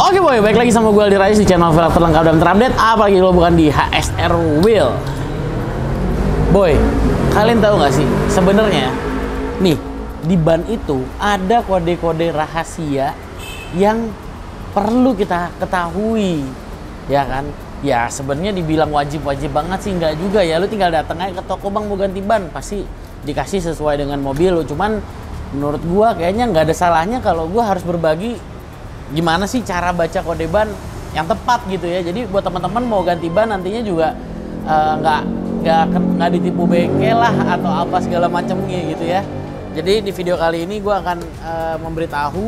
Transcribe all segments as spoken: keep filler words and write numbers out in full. Oke boy, balik lagi sama gue Aldi Rais di channel Velg terlengkap dan terupdate. Apalagi kalau bukan di H S R Wheel. Boy, kalian tahu nggak sih sebenarnya nih di ban itu ada kode-kode rahasia yang perlu kita ketahui, ya kan? Ya sebenarnya dibilang wajib-wajib banget sih nggak juga ya. Lu tinggal datang aja ke toko, "Bang, mau ganti ban," pasti dikasih sesuai dengan mobil lu. Cuman menurut gua kayaknya nggak ada salahnya kalau gua harus berbagi gimana sih cara baca kode ban yang tepat gitu ya. Jadi buat teman-teman mau ganti ban nantinya juga nggak uh, Gak, gak ditipu bengkel lah atau apa segala macamnya gitu ya. Jadi di video kali ini gue akan e, memberitahu,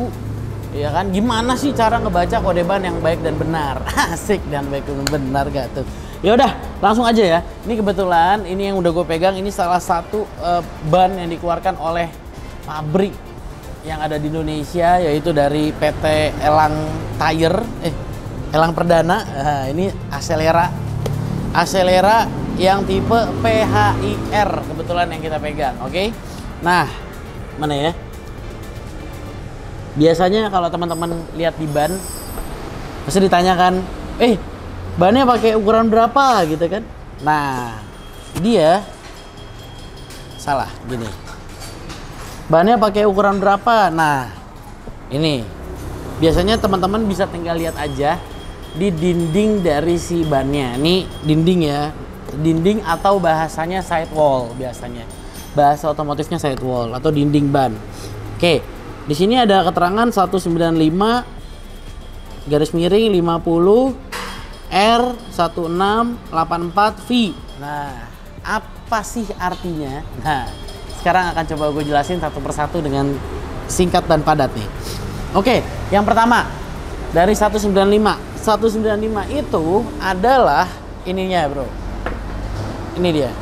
ya kan, gimana sih cara ngebaca kode ban yang baik dan benar. Asik, dan baik dan benar gak tuh. Ya udah, langsung aja ya. Ini kebetulan ini yang udah gue pegang ini salah satu e, ban yang dikeluarkan oleh pabrik yang ada di Indonesia, yaitu dari P T Elang Tire, eh Elang Perdana. Nah, ini Accelera. Accelera yang tipe P H I R kebetulan yang kita pegang, oke? Okay? Nah, mana ya? Biasanya kalau teman-teman lihat di ban, pasti ditanyakan, eh, bannya pakai ukuran berapa gitu kan? Nah, dia salah gini. Bannya pakai ukuran berapa? Nah, ini biasanya teman-teman bisa tinggal lihat aja di dinding dari si bannya. Ini dinding ya. Dinding atau bahasanya sidewall, biasanya bahasa otomotifnya sidewall atau dinding ban. Oke, di sini ada keterangan seratus sembilan puluh lima garis miring lima puluh R satu enam delapan empat V. Nah, apa sih artinya? Nah, sekarang akan coba gue jelasin satu persatu dengan singkat dan padat nih. Oke, yang pertama dari seratus sembilan puluh lima, seratus sembilan puluh lima itu adalah ininya, bro. Ini dia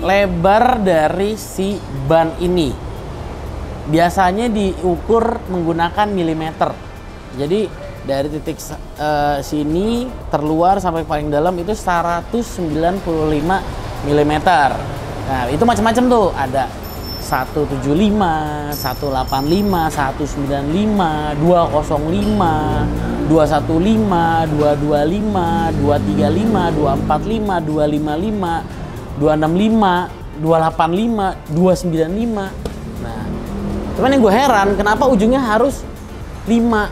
lebar dari si ban ini, biasanya diukur menggunakan milimeter. Jadi dari titik uh, sini terluar sampai paling dalam itu seratus sembilan puluh lima milimeter. Nah, itu macam-macam tuh, ada seratus tujuh puluh lima, seratus delapan puluh lima, seratus sembilan puluh lima, dua ratus lima, dua satu lima, dua dua lima, dua tiga lima, dua empat lima, dua lima lima, dua enam lima, dua delapan lima, dua sembilan lima. Nah, cuman yang gue heran kenapa ujungnya harus lima.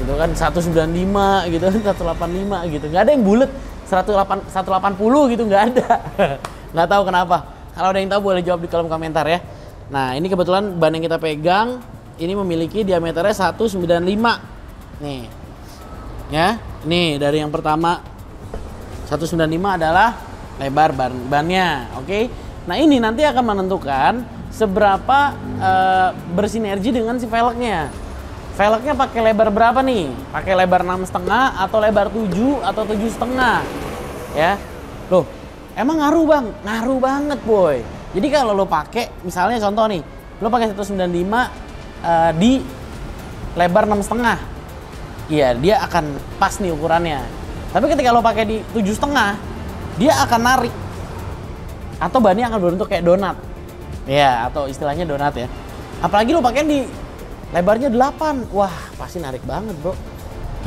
Gitu kan, seratus sembilan puluh lima gitu, seratus delapan puluh lima gitu. Nggak ada yang bulet seratus delapan puluh gitu, nggak ada. Nggak tahu kenapa. Kalau ada yang tahu boleh jawab di kolom komentar ya. Nah, ini kebetulan ban yang kita pegang ini memiliki diameternya seratus sembilan puluh lima. Nih, ya, nih dari yang pertama seratus sembilan puluh lima adalah lebar ban bannya, oke? Okay? Nah, ini nanti akan menentukan seberapa e, bersinergi dengan si velgnya. Velgnya pakai lebar berapa nih? Pakai lebar enam koma lima atau lebar tujuh atau tujuh koma lima, ya? Loh, emang ngaruh bang? Ngaruh banget boy. Jadi kalau lo pakai, misalnya contoh nih, lo pakai seratus sembilan puluh lima e, di lebar enam koma lima. Iya, dia akan pas nih ukurannya. Tapi ketika lo pakai di tujuh setengah, dia akan narik atau bannya akan berbentuk kayak donat. Ya, atau istilahnya donat ya. Apalagi lo pakai di lebarnya delapan, wah pasti narik banget bro.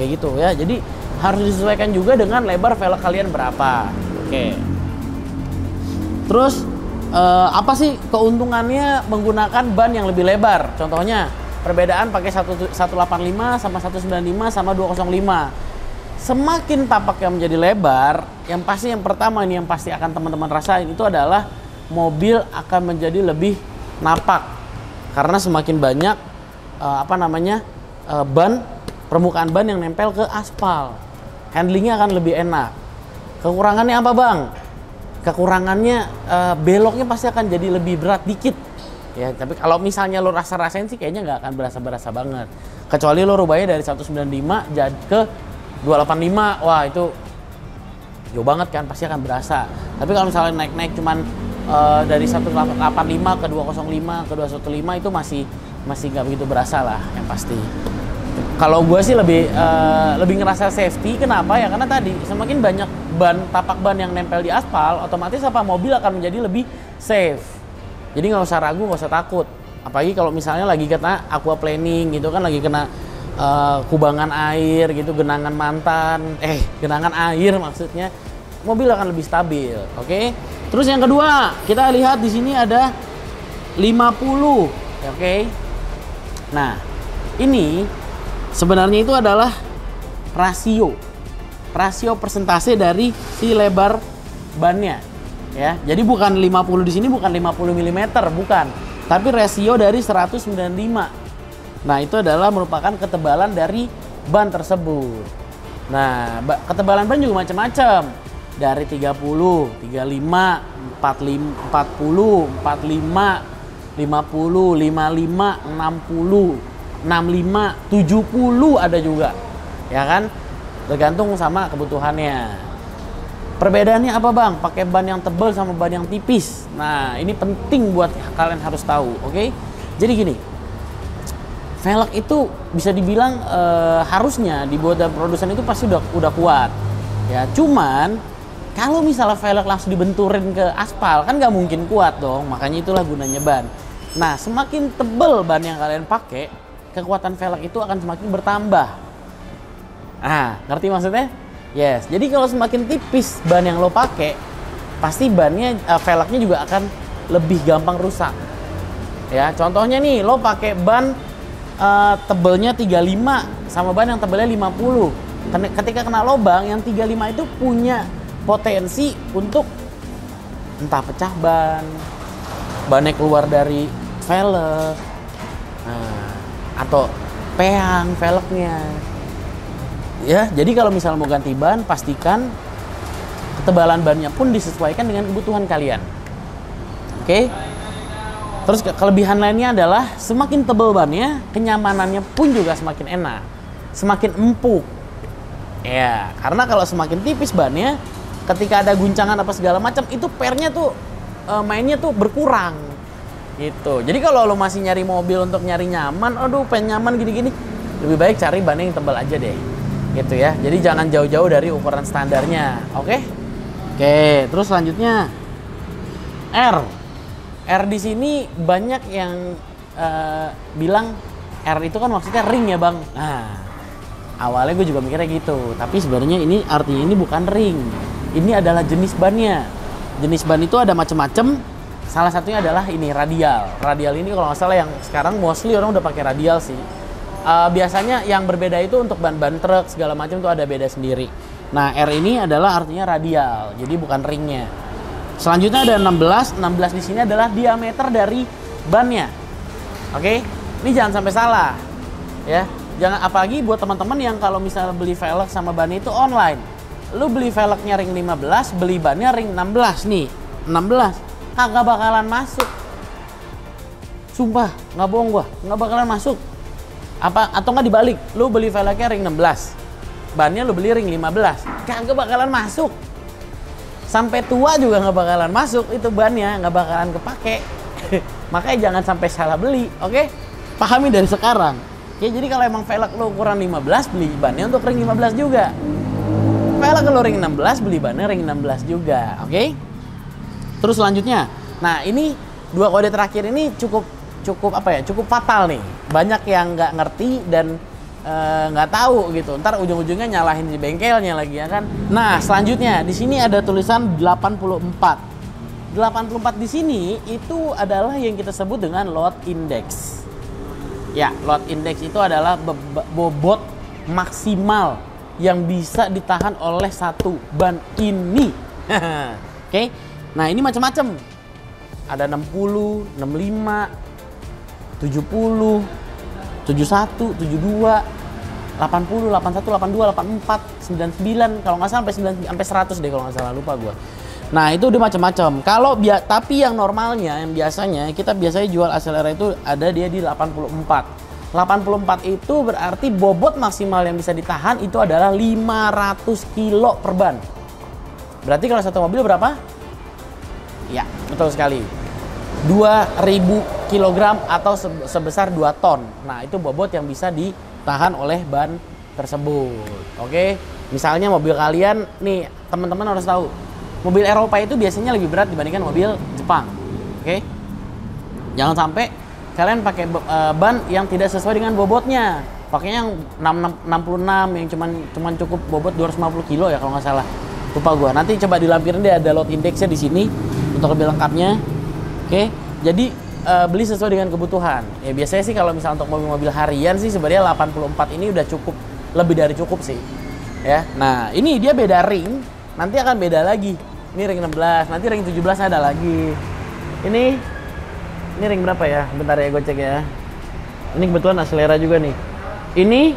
Kayak gitu ya. Jadi harus disesuaikan juga dengan lebar velg kalian berapa. Oke. Terus eh, apa sih keuntungannya menggunakan ban yang lebih lebar? Contohnya, perbedaan pakai seratus delapan puluh lima sama seratus sembilan puluh lima sama dua nol lima. Semakin tapaknya menjadi lebar, yang pasti yang pertama ini yang pasti akan teman-teman rasain itu adalah mobil akan menjadi lebih napak. Karena semakin banyak uh, apa namanya? Uh, ban, permukaan ban yang nempel ke aspal. Handlingnya akan lebih enak. Kekurangannya apa, Bang? Kekurangannya uh, beloknya pasti akan jadi lebih berat dikit. Ya, tapi kalau misalnya lo rasa-rasain sih kayaknya nggak akan berasa-berasa banget. Kecuali lo rubahnya dari seratus sembilan puluh lima jadi ke dua delapan lima. Wah, itu jauh banget kan, pasti akan berasa. Tapi kalau misalnya naik-naik cuman uh, dari seratus delapan puluh lima ke dua nol lima ke dua satu lima itu masih masih nggak begitu berasa lah yang pasti. Kalau gue sih lebih uh, lebih ngerasa safety. Kenapa ya? Karena tadi semakin banyak ban, tapak ban yang nempel di aspal, otomatis apa mobil akan menjadi lebih safe. Jadi nggak usah ragu, nggak usah takut. Apalagi kalau misalnya lagi kena aquaplaning gitu kan, lagi kena uh, kubangan air gitu, genangan mantan, eh genangan air maksudnya, mobil akan lebih stabil. Oke. Okay? Terus yang kedua, kita lihat di sini ada lima puluh. Oke. Okay? Nah, ini sebenarnya itu adalah rasio. Rasio persentase dari si lebar bannya. Ya. Jadi bukan lima puluh di sini, bukan lima puluh milimeter, bukan. Tapi rasio dari seratus sembilan puluh lima. Nah, itu adalah merupakan ketebalan dari ban tersebut. Nah, ketebalan ban juga macam-macam. Dari tiga puluh, tiga puluh lima, empat puluh, empat puluh lima, lima puluh, lima puluh lima, enam puluh, enam puluh lima, tujuh puluh ada juga. Ya kan? Tergantung sama kebutuhannya. Perbedaannya apa, Bang? Pakai ban yang tebal sama ban yang tipis. Nah, ini penting buat kalian harus tahu, oke? Okay? Jadi gini. Velg itu bisa dibilang e, harusnya dibuat dari produsen itu pasti udah udah kuat. Ya, cuman kalau misalnya velg langsung dibenturin ke aspal kan nggak mungkin kuat dong, makanya itulah gunanya ban. Nah, semakin tebel ban yang kalian pakai, kekuatan velg itu akan semakin bertambah. Ah, ngerti maksudnya? Yes. Jadi kalau semakin tipis ban yang lo pakai, pasti bannya uh, velgnya juga akan lebih gampang rusak. Ya, contohnya nih lo pakai ban uh, tebelnya tiga puluh lima sama ban yang tebelnya lima puluh. Ketika kena lobang, yang tiga puluh lima itu punya potensi untuk entah pecah ban, bannya keluar dari velg, nah, atau peang velgnya. Ya, jadi kalau misalnya mau ganti ban, pastikan ketebalan bannya pun disesuaikan dengan kebutuhan kalian. Oke? Terus kelebihan lainnya adalah semakin tebal bannya, kenyamanannya pun juga semakin enak, semakin empuk. Ya, karena kalau semakin tipis bannya, ketika ada guncangan apa segala macam, itu pernya tuh e, mainnya tuh berkurang, gitu. Jadi kalau lo masih nyari mobil untuk nyari nyaman, aduh pengen nyaman gini-gini, lebih baik cari ban yang tebal aja deh, gitu ya. Jadi jangan jauh-jauh dari ukuran standarnya, oke? Okay? Oke, okay, terus selanjutnya R, R di sini banyak yang e, bilang R itu kan maksudnya ring ya, Bang. Nah. Awalnya gue juga mikirnya gitu, tapi sebenarnya ini artinya ini bukan ring. Ini adalah jenis bannya. Jenis ban itu ada macam-macam. Salah satunya adalah ini radial. Radial ini kalau nggak salah yang sekarang mostly orang udah pakai radial sih. Uh, biasanya yang berbeda itu untuk ban-ban truk segala macam tuh ada beda sendiri. Nah, R ini adalah artinya radial, jadi bukan ringnya. Selanjutnya ada enam belas. enam belas di sini adalah diameter dari bannya. Oke, okay? Ini jangan sampai salah, ya. Jangan, apalagi buat teman-teman yang kalau misalnya beli velg sama ban itu online. Lu beli velgnya ring lima belas, beli bannya ring enam belas nih. enam belas, kagak bakalan masuk. Sumpah, nggak bohong gua, nggak bakalan masuk. Apa atau nggak dibalik, lu beli velgnya ring enam belas. Bannya lu beli ring lima belas, kagak bakalan masuk. Sampai tua juga nggak bakalan masuk itu bannya, nggak bakalan kepake. Makanya jangan sampai salah beli, oke? Okay? Pahami dari sekarang. Ya, jadi kalau emang velg lo ukuran lima belas, beli bannya untuk ring lima belas juga. Velg lo ring enam belas, beli bannya ring enam belas juga, oke? Okay? Terus selanjutnya, nah ini dua kode terakhir ini cukup cukup apa ya? Cukup fatal nih. Banyak yang nggak ngerti dan nggak e, tahu gitu. Ntar ujung-ujungnya nyalahin di bengkelnya lagi ya kan. Nah selanjutnya di sini ada tulisan delapan puluh empat. delapan puluh empat di sini itu adalah yang kita sebut dengan load index. Ya, load index itu adalah bobot maksimal yang bisa ditahan oleh satu ban ini. Oke, okay? Nah ini macam-macam. Ada enam puluh, enam puluh lima, tujuh puluh, tujuh puluh satu, tujuh puluh dua, delapan puluh, delapan puluh satu, delapan puluh dua, delapan puluh empat, sembilan puluh sembilan. Kalau nggak salah sampai, sampai seratus deh kalau nggak salah, lupa gue. Nah itu udah macam-macam. Kalau tapi yang normalnya, yang biasanya kita biasanya jual Accelera itu ada dia di delapan puluh empat. delapan puluh empat itu berarti bobot maksimal yang bisa ditahan itu adalah lima ratus kilo per ban. Berarti kalau satu mobil berapa? Ya, betul sekali. dua ribu kilogram atau sebesar dua ton. Nah, itu bobot yang bisa ditahan oleh ban tersebut. Oke. Misalnya mobil kalian nih, teman-teman harus tahu. Mobil Eropa itu biasanya lebih berat dibandingkan mobil Jepang, oke? Okay? Jangan sampai kalian pakai ban yang tidak sesuai dengan bobotnya. pakainya yang enam puluh enam yang cuman cuman cukup bobot dua ratus lima puluh kilo ya kalau nggak salah, lupa gua. Nanti coba dilampirin deh, ada load indexnya di sini untuk lebih lengkapnya. Oke, jadi uh, beli sesuai dengan kebutuhan. Ya biasanya sih kalau misalnya untuk mobil-mobil harian sih sebenarnya delapan puluh empat ini udah cukup, lebih dari cukup sih. Ya, nah ini dia beda ring, nanti akan beda lagi. Ini ring enam belas, nanti ring tujuh belas ada lagi. Ini ini ring berapa ya? Bentar ya, gue cek ya. Ini kebetulan Accelera juga nih. Ini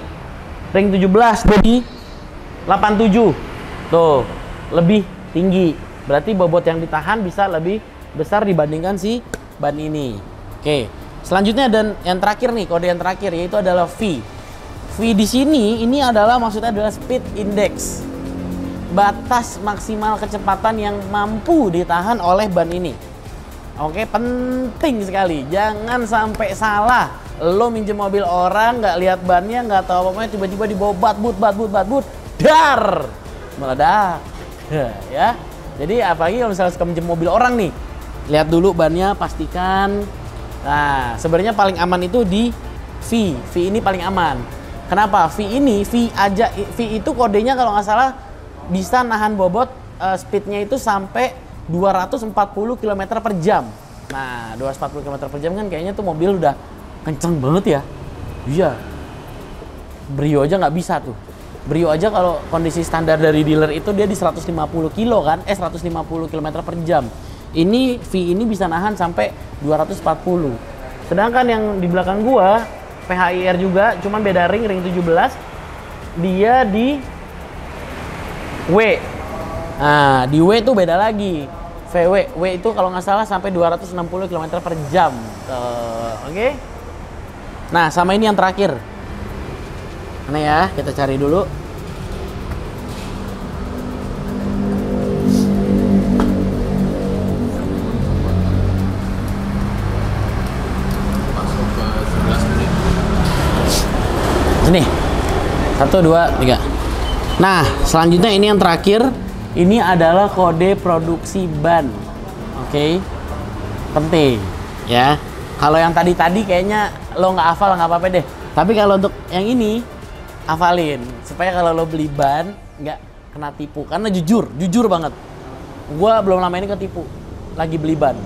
ring tujuh belas body delapan puluh tujuh. Tuh, lebih tinggi. Berarti bobot yang ditahan bisa lebih besar dibandingkan si ban ini. Oke. Selanjutnya dan yang terakhir nih, kode yang terakhir yaitu adalah V. V di sini ini adalah maksudnya adalah speed index, batas maksimal kecepatan yang mampu ditahan oleh ban ini. Oke, penting sekali, jangan sampai salah lo minjem mobil orang, nggak lihat bannya, nggak tahu apa-apa, tiba-tiba dibawa bat but bat but bat but dar meledak ya. Jadi apalagi kalau misalnya suka minjem mobil orang nih, lihat dulu bannya, pastikan. Nah sebenarnya paling aman itu di V. V ini paling aman. Kenapa? V ini, V aja, V itu kodenya kalau nggak salah bisa nahan bobot uh, speednya itu sampai dua ratus empat puluh kilometer per jam. Nah, dua ratus empat puluh kilometer per jam kan kayaknya tuh mobil udah kenceng banget ya. Iya. Brio aja nggak bisa tuh. Brio aja kalau kondisi standar dari dealer itu dia di seratus lima puluh kilo kan, eh seratus lima puluh kilometer per jam. Ini V ini bisa nahan sampai dua ratus empat puluh. Sedangkan yang di belakang gua P H I R juga, cuman beda ring, ring tujuh belas, dia di W. Nah, di W itu beda lagi, V W. W itu kalau nggak salah sampai dua ratus enam puluh kilometer per jam. Uh, Oke? Okay? Nah, sama ini yang terakhir. Ini ya, kita cari dulu. Ini satu dua tiga. Nah selanjutnya ini yang terakhir, ini adalah kode produksi ban. Oke, okay. Penting ya. Kalau yang tadi tadi kayaknya lo nggak hafal, nggak apa-apa deh. Tapi kalau untuk yang ini hafalin supaya kalau lo beli ban nggak kena tipu. Karena jujur, jujur banget, gue belum lama ini ketipu lagi beli ban.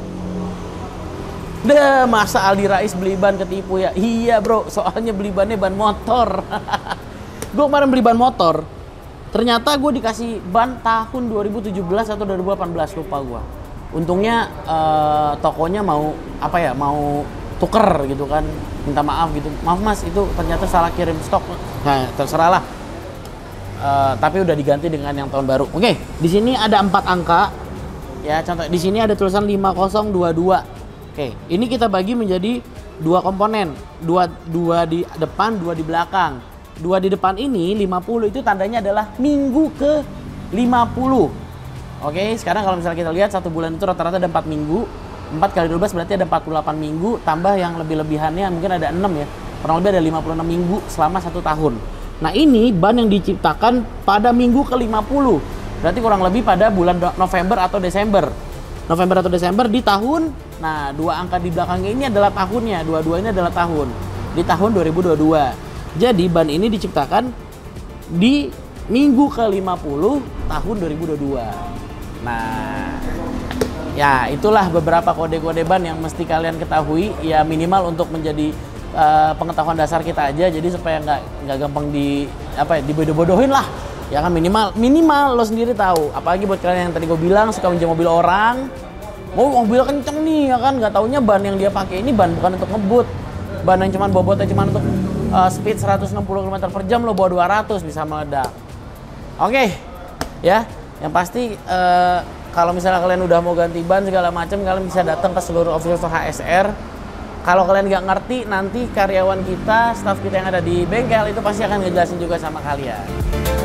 Deh, masa Aldi Rais beli ban ketipu ya? Iya bro, soalnya beli bannya ban motor. Gue kemarin beli ban motor, ternyata gue dikasih ban tahun dua ribu tujuh belas atau dua ribu delapan belas, lupa gue. Untungnya eh, tokonya mau apa ya, mau tuker gitu kan, minta maaf gitu. Maaf mas, itu ternyata salah kirim stok. Nah, terserah lah. Eh, tapi udah diganti dengan yang tahun baru. Oke, di sini ada empat angka. Ya, contoh di sini ada tulisan lima nol dua dua. Oke, ini kita bagi menjadi dua komponen, dua, dua di depan, dua di belakang. Dua di depan ini lima puluh, itu tandanya adalah minggu ke lima puluh. Oke, sekarang kalau misalnya kita lihat satu bulan itu rata-rata ada empat minggu, empat kali dua belas berarti ada empat puluh delapan minggu, tambah yang lebih-lebihannya mungkin ada enam ya, kurang lebih ada lima puluh enam minggu selama satu tahun. Nah ini ban yang diciptakan pada minggu ke lima puluh, berarti kurang lebih pada bulan November atau Desember. November atau Desember di tahun, nah dua angka di belakangnya ini adalah tahunnya, dua-duanya adalah tahun, di tahun dua ribu dua puluh dua. Jadi ban ini diciptakan di minggu ke lima puluh tahun dua ribu dua puluh dua. Nah ya itulah beberapa kode-kode ban yang mesti kalian ketahui ya, minimal untuk menjadi uh, pengetahuan dasar kita aja, jadi supaya nggak nggak gampang di apa ya, dibodoh-bodohin lah. Ya kan, minimal minimal lo sendiri tahu. Apalagi buat kalian yang tadi gue bilang suka minjem mobil orang, mau oh, mobilnya kenceng nih ya kan, nggak taunya ban yang dia pakai ini ban bukan untuk ngebut, ban yang cuman bobotnya cuman untuk uh, speed seratus enam puluh kilometer per jam, lo bawa dua ratus bisa meledak. Oke, okay. Ya yang pasti uh, kalau misalnya kalian udah mau ganti ban segala macam, kalian bisa datang ke seluruh official store H S R. Kalau kalian nggak ngerti, nanti karyawan kita, staff kita yang ada di bengkel itu pasti akan ngejelasin juga sama kalian.